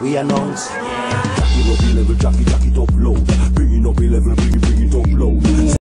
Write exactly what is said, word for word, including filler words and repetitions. we announce. You know, be level, Jackie, Jackie, top low. Bring it up, be level, bring it, bring it up low.